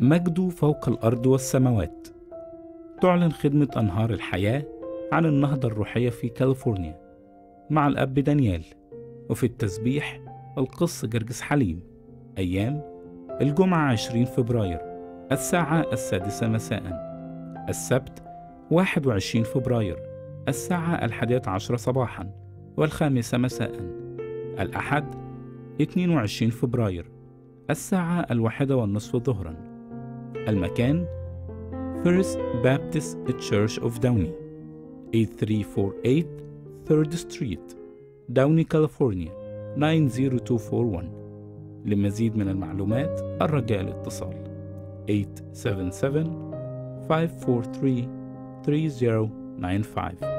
مجده فوق الأرض والسماوات. تعلن خدمة أنهار الحياة عن النهضة الروحية في كاليفورنيا مع الأب دانيال، وفي التسبيح القس جرجس حليم، أيام الجمعة 20 فبراير الساعة 6 مساء، السبت 21 فبراير الساعة 11 صباحا والخامسة مساء، الأحد 22 فبراير الساعة 1:30 ظهرا. المكان First Baptist Church of Downey 8348 3rd Street داوني كاليفورنيا 90241. لمزيد من المعلومات الرجاء الاتصال 877-543-3095.